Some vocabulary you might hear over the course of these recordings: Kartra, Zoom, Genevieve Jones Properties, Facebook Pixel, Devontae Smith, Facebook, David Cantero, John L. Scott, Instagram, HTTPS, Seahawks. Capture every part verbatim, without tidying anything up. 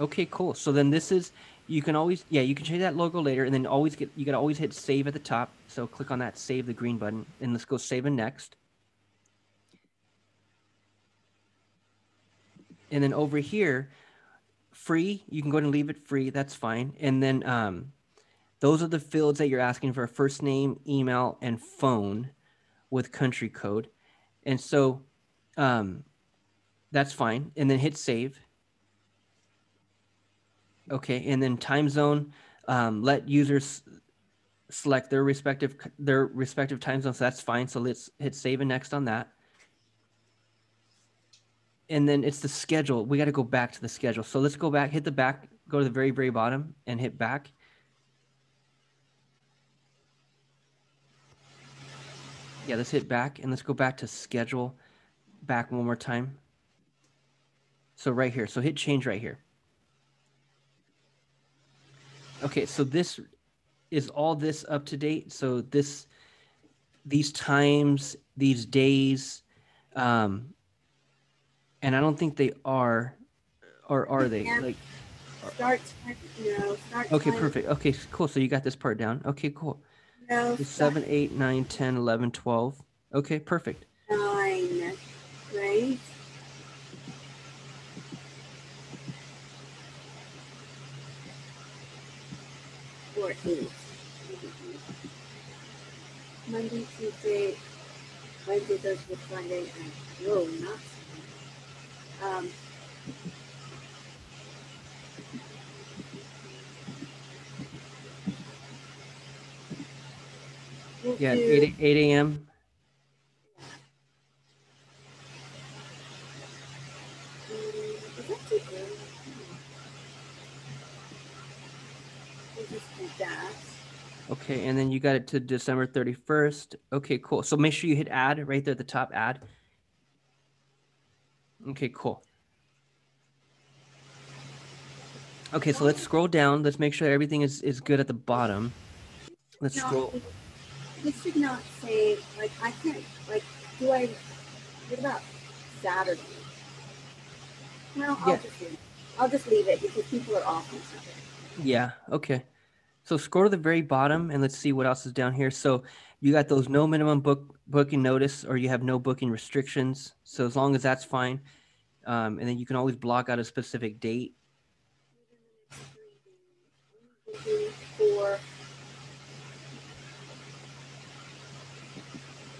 Okay, cool. So then this is, you can always, yeah, you can change that logo later, and then always get, you got to always hit save at the top. So click on that, save the green button, and let's go save and next. And then over here, free, you can go ahead and leave it free. That's fine. And then um, those are the fields that you're asking for: first name, email, and phone with country code. And so um, that's fine. And then hit save. Okay. And then time zone, um, let users select their respective, their respective time zones. So that's fine. So let's hit save and next on that. And then it's the schedule. We got to go back to the schedule. So let's go back, hit the back, go to the very, very bottom and hit back. Yeah, let's hit back and let's go back to schedule back one more time. So right here, so hit change right here. Okay, so this is all this up to date. So this, these times, these days, um, and I don't think they are, or are they? Like, start time, no, start okay, time. Perfect. Okay, cool. So you got this part down. Okay, cool. No, seven, eight, nine, ten, eleven, twelve. Okay, perfect. nine, right? Or eight. Monday, Tuesday, Wednesday, Thursday, Friday, and no, not Um, we'll yeah, do, eight a m Yeah. Um, that's okay. We'll just do that. Okay, and then you got it to December thirty-first. Okay, cool. So make sure you hit add right there at the top, add. Okay, cool. Okay, so let's scroll down. Let's make sure everything is, is good at the bottom. Let's no, scroll. It, this should not say, like, I can't, like, do I, what about Saturday? No, I'll, yeah. just, leave, I'll just leave it because people are off on Saturday. Yeah, okay. So scroll to the very bottom and let's see what else is down here. So you got those no minimum book booking notice, or you have no booking restrictions. So as long as that's fine. Um, and then you can always block out a specific date.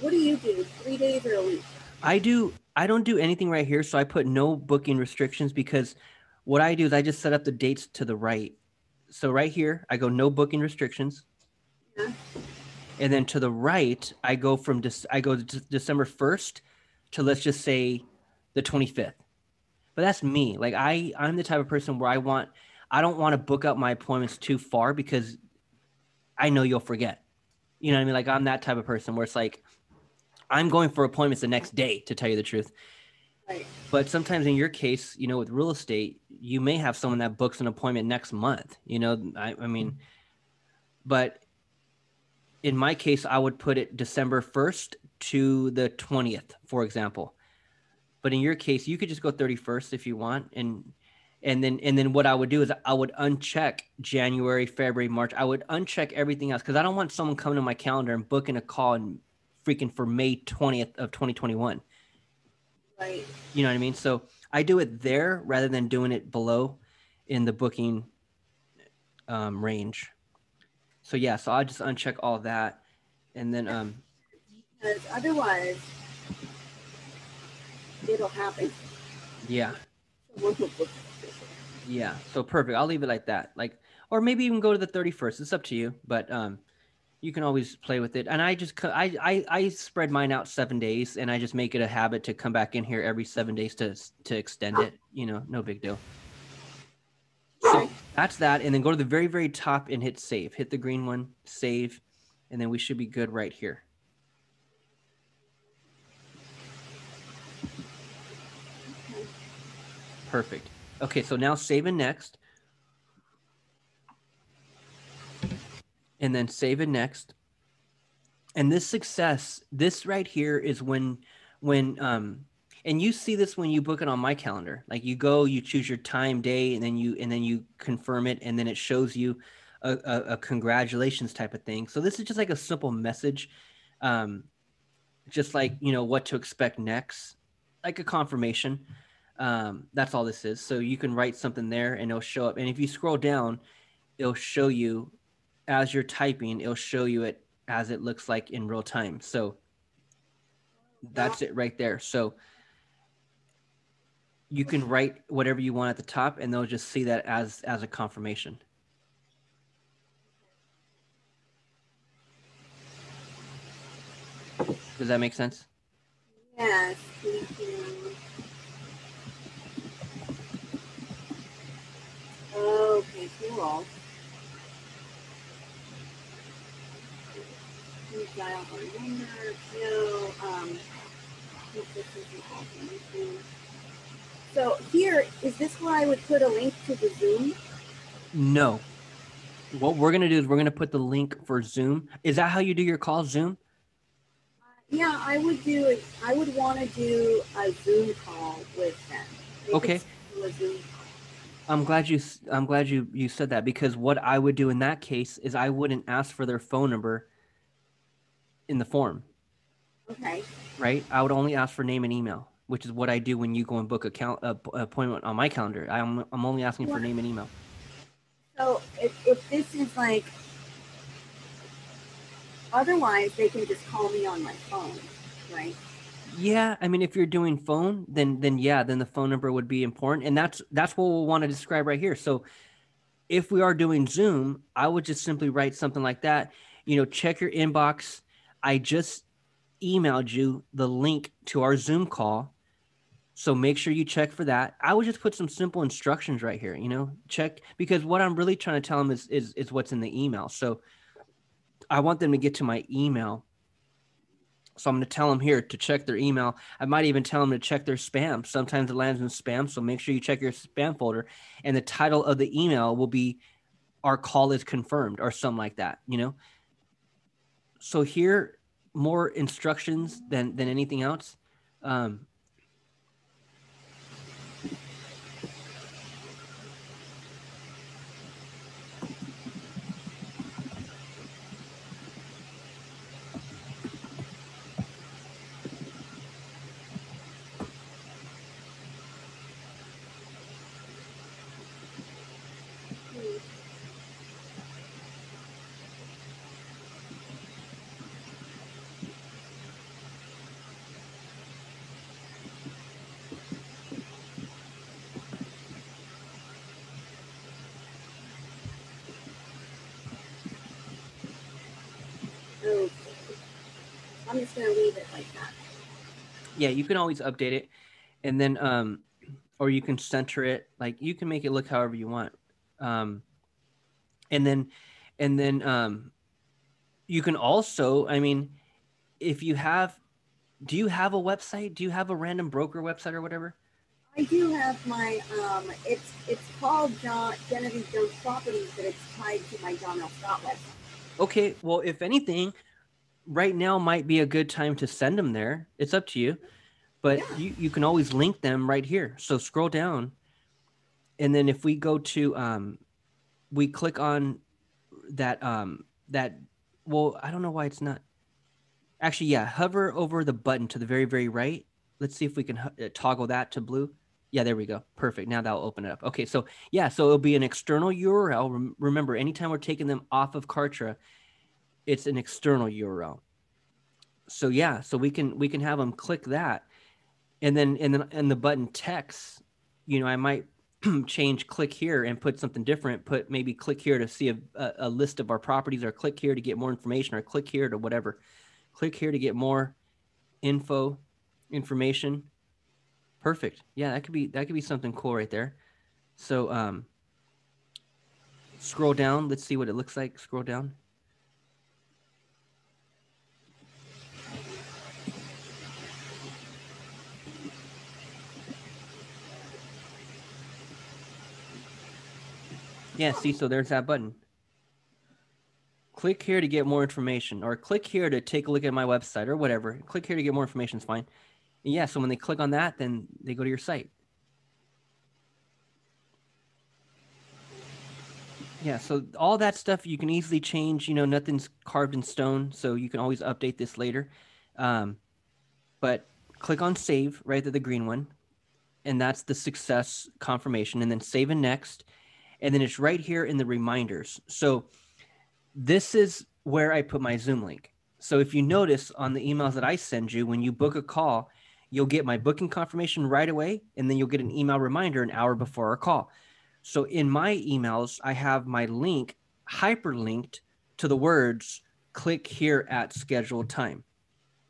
What do you do? Three days or a week? I do. I don't do anything right here. So I put no booking restrictions because what I do is I just set up the dates to the right. So right here, I go no booking restrictions. Yeah. And then to the right, I go from De I go to December first to, let's just say, the twenty-fifth. But that's me. Like I, I'm the type of person where I want, I don't want to book up my appointments too far because I know you'll forget. You know what I mean? Like I'm that type of person where it's like, I'm going for appointments the next day, to tell you the truth. Right. But sometimes in your case, you know, with real estate, you may have someone that books an appointment next month. You know, I, I mean, but in my case, I would put it December first to the twentieth, for example. But in your case, you could just go thirty-first if you want. And and then and then what I would do is I would uncheck January, February, March. I would uncheck everything else because I don't want someone coming to my calendar and booking a call and freaking for May twentieth of twenty twenty-one. Right. You know what I mean? So I do it there rather than doing it below in the booking um, range. So yeah, so I'll just uncheck all that, and then um. Because otherwise, it'll happen. Yeah. Yeah. So perfect. I'll leave it like that. Like, or maybe even go to the thirty-first. It's up to you, but um, you can always play with it. And I just I I I spread mine out seven days, and I just make it a habit to come back in here every seven days to to extend it. You know, no big deal. So that's that. And then go to the very, very top and hit save. Hit the green one, save, and then we should be good right here. Perfect. Okay, so now save and next. And then save and next. And this success, this right here is when, when um, And you see this when you book it on my calendar. Like you go, you choose your time, day, and then you and then you confirm it, and then it shows you a, a, a congratulations type of thing. So this is just like a simple message, um, just like, you know, what to expect next, like a confirmation. Um, that's all this is. So you can write something there and it'll show up. And if you scroll down, it'll show you as you're typing, it'll show you it as it looks like in real time. So that's it right there. So you can write whatever you want at the top and they'll just see that as, as a confirmation. Does that make sense? Yes, thank you. Okay, cool. You dial the window, you, um, so here, is this where I would put a link to the Zoom? No. What we're going to do is we're going to put the link for Zoom. Is that how you do your call, Zoom? Uh, yeah, I would do, I would want to do a Zoom call with them. They okay. A Zoom call. I'm glad you, I'm glad you, you said that, because what I would do in that case is I wouldn't ask for their phone number in the form. Okay. Right? I would only ask for name and email, which is what I do when you go and book a count, uh, appointment on my calendar. I'm, I'm only asking well, for name and email. So if, if this is like, otherwise they can just call me on my phone, right? Yeah. I mean, if you're doing phone, then, then yeah, then the phone number would be important. And that's, that's what we'll want to describe right here. So if we are doing Zoom, I would just simply write something like that, you know, check your inbox. I just emailed you the link to our Zoom call. So make sure you check for that. I would just put some simple instructions right here, you know, check, because what I'm really trying to tell them is, is, is what's in the email. So I want them to get to my email. So I'm going to tell them here to check their email. I might even tell them to check their spam. Sometimes it lands in spam. So make sure you check your spam folder, and the title of the email will be our call is confirmed or something like that, you know? So here, more instructions than, than anything else. Um, I'm just going to leave it like that. Yeah, you can always update it, and then, um, or you can center it. Like you can make it look however you want. Um, and then, and then um, you can also, I mean, if you have, do you have a website? Do you have a random broker website or whatever? I do have my, um, it's, it's called John, Genevieve Jones Properties, but it's tied to my John L. Scott website. Okay. Well, if anything, right now might be a good time to send them there. It's up to you, but yeah. you, you can always link them right here. So scroll down. And then if we go to, um, we click on that, um, that, well, I don't know why it's not actually, yeah. Hover over the button to the very, very right. Let's see if we can toggle that to blue. Yeah, there we go. Perfect. Now that'll open it up. Okay. So yeah, so it'll be an external U R L. Remember, anytime we're taking them off of Kartra, it's an external U R L. So yeah, so we can, we can have them click that. And then, and then, and the button text, you know, I might change click here and put something different, put maybe click here to see a, a list of our properties, or click here to get more information, or click here to whatever, click here to get more info information. Perfect. Yeah, that could be, that could be something cool right there. So, um, scroll down. Let's see what it looks like. Scroll down. Yeah, see, so there's that button. Click here to get more information, or click here to take a look at my website or whatever. Click here to get more information is fine. Yeah, so when they click on that, then they go to your site. Yeah, so all that stuff you can easily change. You know, nothing's carved in stone, so you can always update this later. Um, but click on save right there, the green one, and that's the success confirmation, and then save and next. And then it's right here in the reminders. So this is where I put my Zoom link. So if you notice on the emails that I send you, when you book a call, you'll get my booking confirmation right away, and then you'll get an email reminder an hour before our call. So in my emails, I have my link hyperlinked to the words, click here at scheduled time.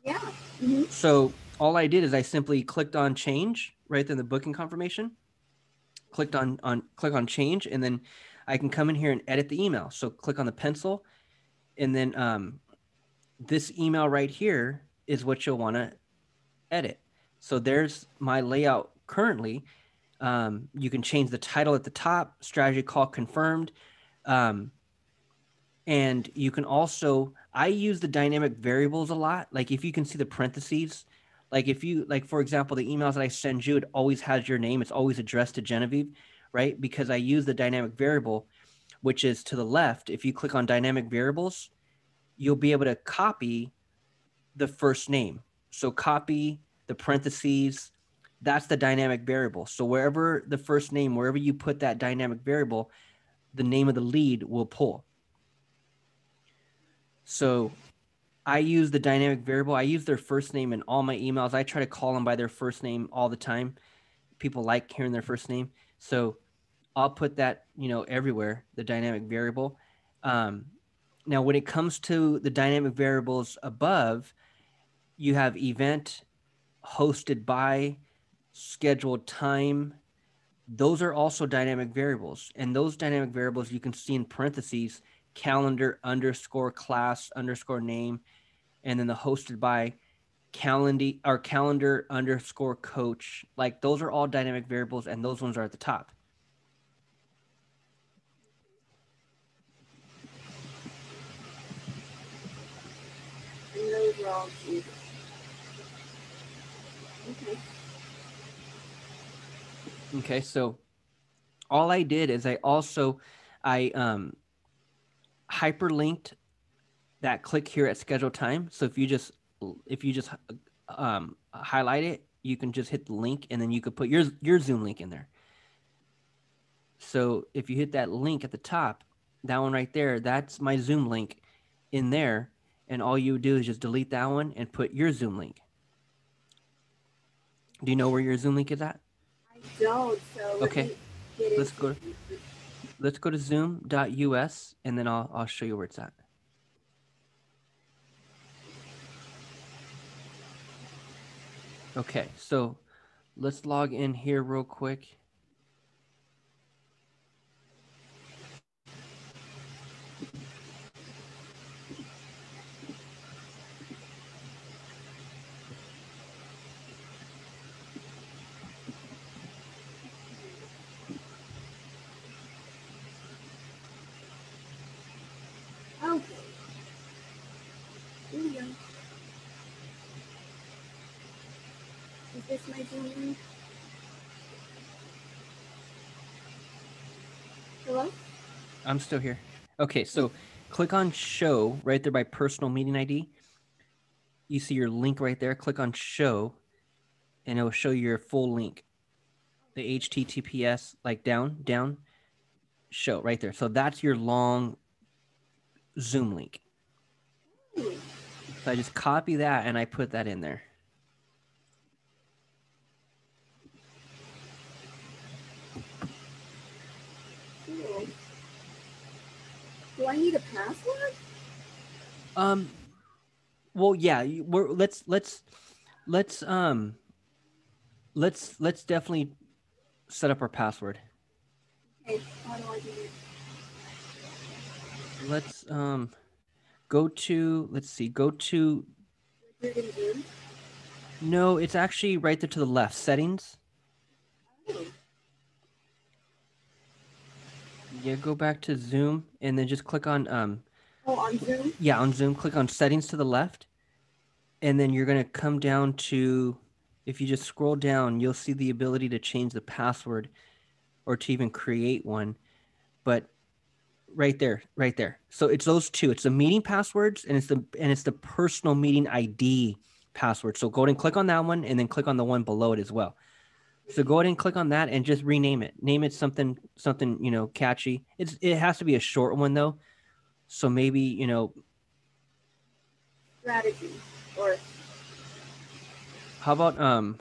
Yeah. Mm-hmm. So all I did is I simply clicked on change right there in the booking confirmation, clicked on, on, click on change, and then I can come in here and edit the email. So click on the pencil, and then um, this email right here is what you'll want to edit. So there's my layout currently. Um, you can change the title at the top, strategy call confirmed. Um, and you can also, I use the dynamic variables a lot. Like if you can see the parentheses, like if you, like for example, the emails that I send you, it always has your name. It's always addressed to Genevieve, right? Because I use the dynamic variable, which is to the left. If you click on dynamic variables, you'll be able to copy the first name. So copy the parentheses, that's the dynamic variable. So wherever the first name, wherever you put that dynamic variable, the name of the lead will pull. So I use the dynamic variable. I use their first name in all my emails. I try to call them by their first name all the time. People like hearing their first name. So I'll put that, you know, everywhere, the dynamic variable. Um, now, when it comes to the dynamic variables above, you have event, hosted by, scheduled time. Those are also dynamic variables, and those dynamic variables you can see in parentheses, calendar underscore class underscore name, and then the hosted by calendar or calendar underscore coach. Like those are all dynamic variables, and those ones are at the top. And those are all good. Okay. Okay, so all I did is I also, I um, hyperlinked that click here at scheduled time. So if you just, if you just um, highlight it, you can just hit the link, and then you could put your, your Zoom link in there. So if you hit that link at the top, that one right there, that's my Zoom link in there. And all you do is just delete that one and put your Zoom link. Do you know where your Zoom link is at? Don't, so okay, let let's go. To, let's go to zoom dot U S, and then I'll I'll show you where it's at. Okay, so let's log in here real quick. I'm still here. Okay, so click on show right there by personal meeting I D. You see your link right there. Click on show, and it will show your full link. The H T T P S, like down, down, show right there. So that's your long Zoom link. So I just copy that, and I put that in there. Do I need a password? Um, well, yeah, we're, let's, let's, let's, um, let's, let's definitely set up our password. Okay, how do I do this? Let's, um, go to, let's see, go to, no, it's actually right there to the left, settings. Oh. Yeah, go back to Zoom, and then just click on um oh, on Zoom? Yeah, on Zoom, click on settings to the left, and then you're going to come down to if you just scroll down, you'll see the ability to change the password or to even create one. But right there, right there. So it's those two. It's the meeting passwords and it's the and it's the personal meeting I D password. So go ahead and click on that one and then click on the one below it as well. So go ahead and click on that and just rename it. Name it something, something, you know, catchy. It's, it has to be a short one though. So maybe, you know, strategy or how about, um,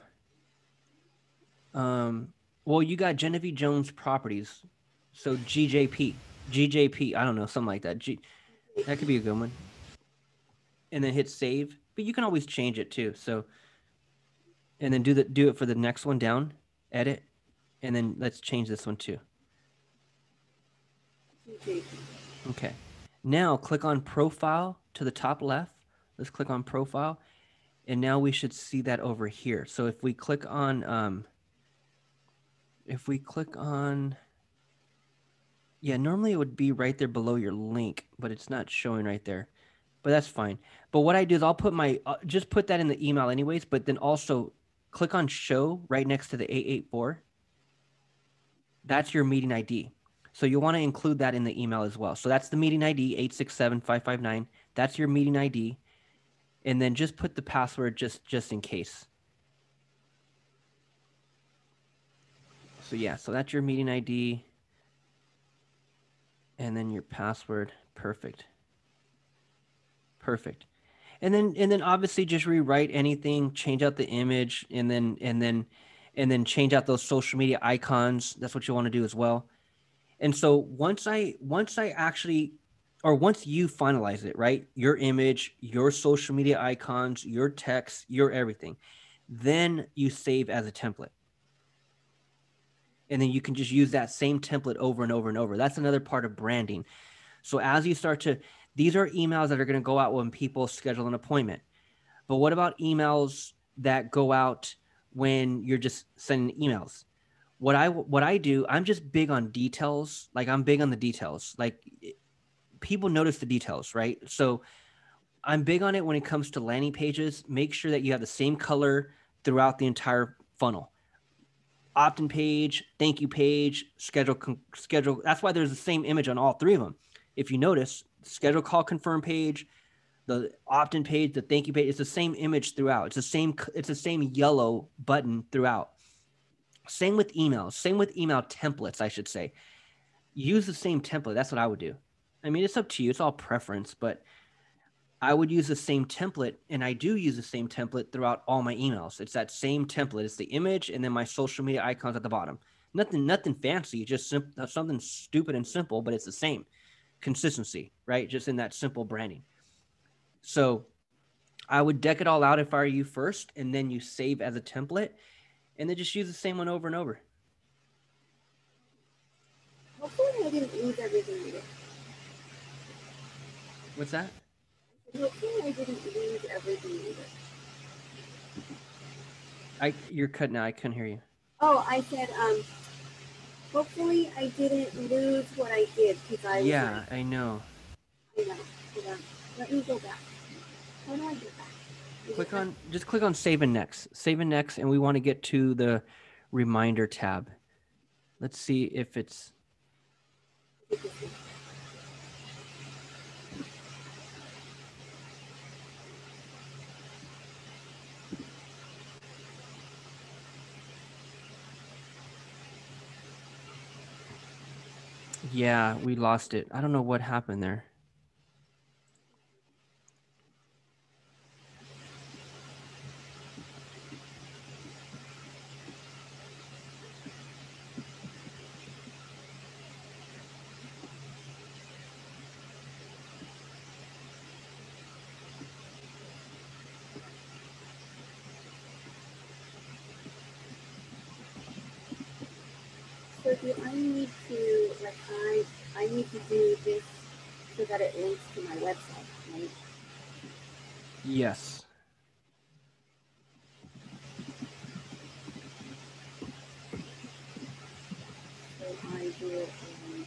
um, well, you got Genevieve Jones Properties. So G J P, G J P, I don't know, something like that. G, that could be a good one. And then hit save, but you can always change it too. So, and then do the, do it for the next one down, edit, and then let's change this one too. Okay. Now click on profile to the top left. Let's click on profile. And now we should see that over here. So if we click on, um, if we click on, yeah, normally it would be right there below your link, but it's not showing right there, but that's fine. But what I do is I'll put my, uh, just put that in the email anyways, but then also click on show right next to the eight eight four. That's your meeting I D. So you'll want to include that in the email as well. So that's the meeting I D eight six seven five five nine. That's your meeting I D. And then just put the password just, just in case. So yeah, so that's your meeting I D and then your password. Perfect. Perfect. And then, and then obviously just rewrite anything, change out the image and then, and then, and then change out those social media icons. That's what you want to do as well. And so once I, once I actually, or once you finalize it, right? Your image, your social media icons, your text, your everything, then you save as a template. And then you can just use that same template over and over and over. That's another part of branding. So as you start to, these are emails that are going to go out when people schedule an appointment. But what about emails that go out when you're just sending emails? What I, what I do, I'm just big on details. Like I'm big on the details. Like people notice the details, right? So I'm big on it when it comes to landing pages. Make sure that you have the same color throughout the entire funnel. Opt-in page, thank you page, schedule, schedule. That's why there's the same image on all three of them. If you notice, schedule call confirm page, the opt-in page, the thank you page, it's the same image throughout. It's the same, it's the same yellow button throughout. Same with emails, same with email templates, I should say. Use the same template. That's what I would do. I mean, it's up to you. It's all preference, but I would use the same template, and I do use the same template throughout all my emails. It's that same template. It's the image and then my social media icons at the bottom. Nothing, nothing fancy, just something stupid and simple, but it's the same consistency, right? Just in that simple branding. So I would deck it all out if I were you first, and then you save as a template, and then just use the same one over and over. Hopefully I didn't lose everything either. What's that? Hopefully I didn't lose everything either. I, you're cutting out. I couldn't hear you. Oh, I said, um, hopefully I didn't lose what I did because I. Yeah, was like, I know. I know. Hold on. Let me go back. How do I get back? Is click on. Back? Just click on Save and Next. Save and Next, and we want to get to the Reminder tab. Let's see if it's. Yeah, we lost it. I don't know what happened there. So do I need to, like, I, I need to do this so that it links to my website, right? Yes. So I do it. Um,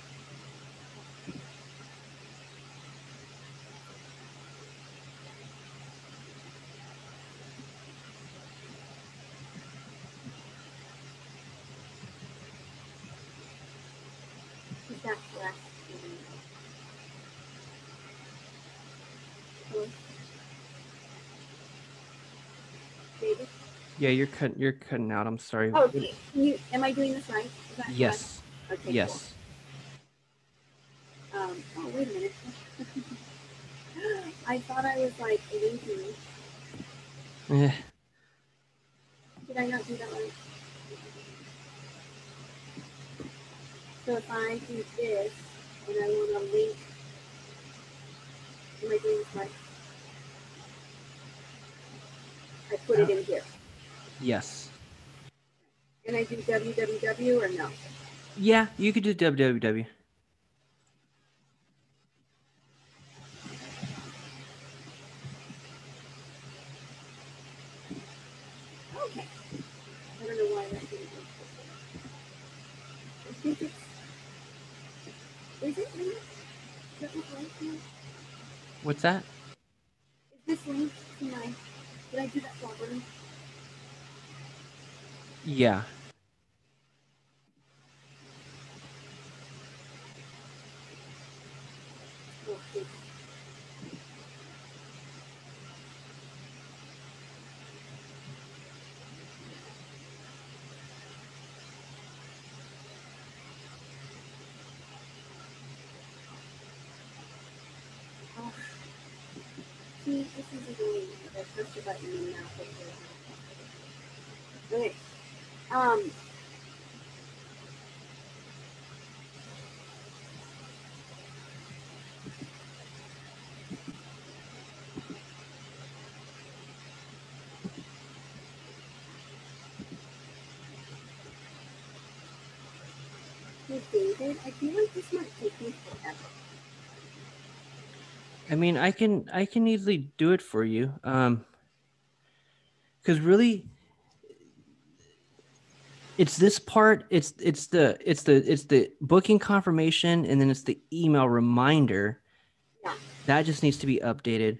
that last video? David? Yeah, you're cutting. You're cutting out. I'm sorry. Oh, okay. Can you, am I doing this right? Is that yes. Right? Okay, yes. Cool. Um, oh, wait a minute. I thought I was like linking. Eh. Did I not do that right? So if I do this and I want to link, am I doing this right? I put yeah. it in here. Yes. Can I do W W W or no? Yeah, you could do W W W. Okay. I don't know why that didn't work. I think it's. Is it linked? Is that linked now? What's that? Is this linked to my? Did I do that properly? Yeah. Okay. Oh. See, this is the way I pressed the button and now it's okay. Um, hey David, I feel like this might take me forever. I mean, I can I can easily do it for you. Um, because really. It's this part. It's it's the it's the it's the booking confirmation, and then it's the email reminder. Yeah. That just needs to be updated,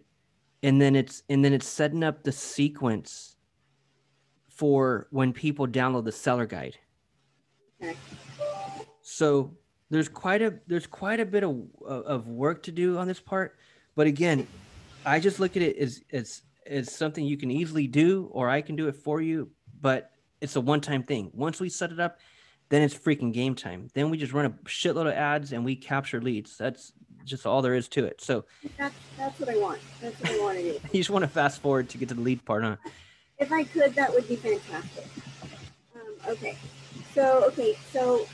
and then it's and then it's setting up the sequence for when people download the seller guide. Okay. So there's quite a there's quite a bit of of work to do on this part, but again, I just look at it as it's it's something you can easily do, or I can do it for you, but. It's a one-time thing. Once we set it up, then it's freaking game time. Then we just run a shitload of ads and we capture leads. That's just all there is to it. So that's, that's what I want. That's what I want to do. You just want to fast forward to get to the lead part, huh? If I could, that would be fantastic. Um, okay. So, okay. So,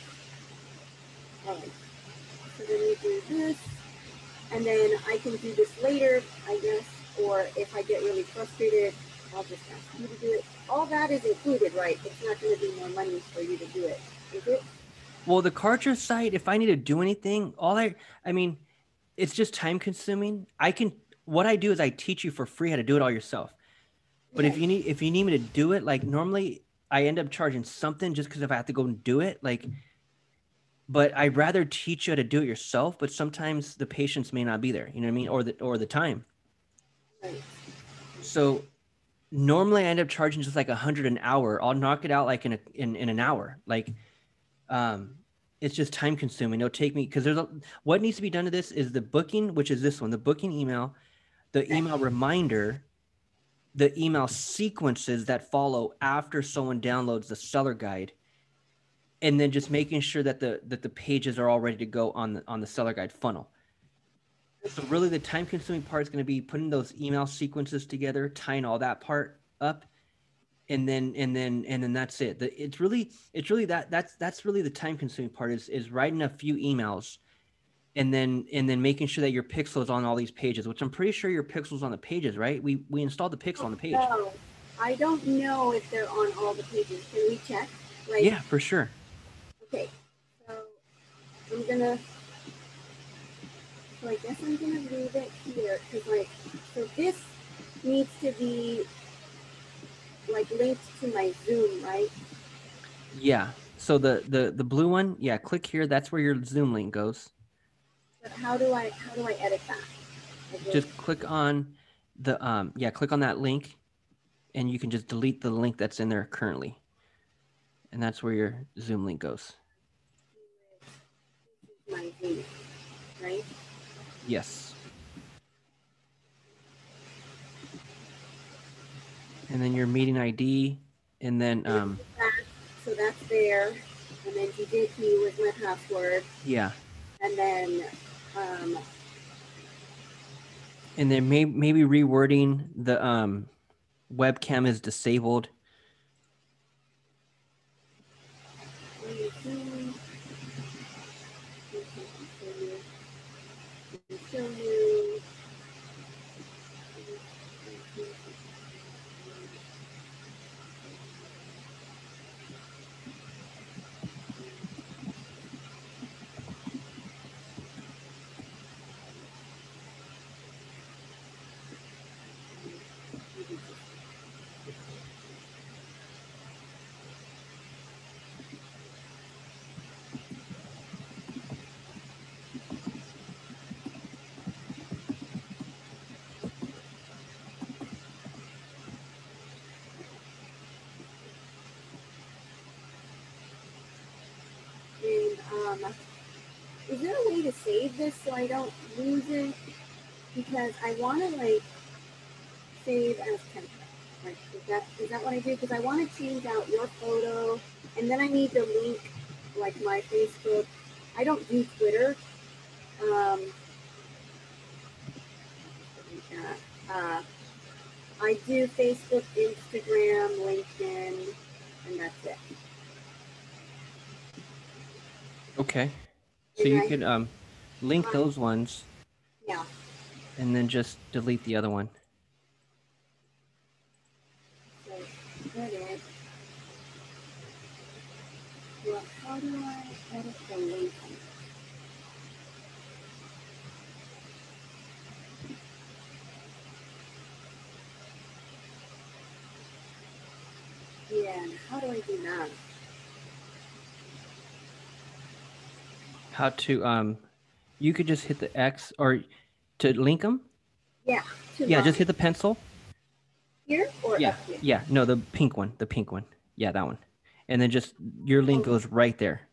all right. So then we do this and then I can do this later, I guess, or if I get really frustrated, I'll just ask you to do it. All that is included, right? It's not going to be more money for you to do it, is it? Well, the Kartra site, if I need to do anything, all I, I mean, it's just time consuming. I can, what I do is I teach you for free how to do it all yourself. But okay. if you need, if you need me to do it, like normally I end up charging something just because if I have to go and do it, like, but I'd rather teach you how to do it yourself, but sometimes the patience may not be there, you know what I mean? Or the, or the time. Right. So normally I end up charging just like a hundred an hour. I'll knock it out like in a, in, in an hour. Like, um, it's just time consuming. It'll take me because there's a, what needs to be done to this is the booking, which is this one, the booking email, the email reminder, the email sequences that follow after someone downloads the seller guide, and then just making sure that the that the pages are all ready to go on the on the seller guide funnel. So really the time consuming part is going to be putting those email sequences together, tying all that part up. And then, and then, and then that's it. The, it's really, it's really that that's, that's really the time consuming part is, is writing a few emails and then, and then making sure that your pixel is on all these pages, which I'm pretty sure your pixel's on the pages, right? We, we installed the pixel on the page. Oh, I don't know if they're on all the pages. Can we check? Like, yeah, for sure. Okay. So I'm going to. So I guess I'm going to leave it here because like, so this needs to be like linked to my Zoom, right? Yeah. So the, the, the blue one, yeah, click here. That's where your Zoom link goes. But how do I, how do I edit that? Okay. Just click on the, um, yeah, click on that link and you can just delete the link that's in there currently. And that's where your Zoom link goes. My twenty-eighth, right? Yes. And then your meeting I D, and then um. So that's there, and then you did me with my password. Yeah. And then. Um, and then maybe maybe rewording the um, webcam is disabled. Is there a way to save this so I don't lose it? Because I want to like save as template. Like, is that is that what I do? Because I want to change out your photo, and then I need to link like my Facebook. I don't do Twitter. Um, uh, I do Facebook, Instagram, LinkedIn, and that's it. Okay. So you could um, link those ones, yeah, and then just delete the other one. So, edit. Well, how do I edit the link? Yeah, how do I do that? How to um, you could just hit the X or to link them. Yeah. Yeah, just hit the pencil. Here or yeah, up here? Yeah. No, the pink one, the pink one. Yeah, that one. And then just your link goes right there.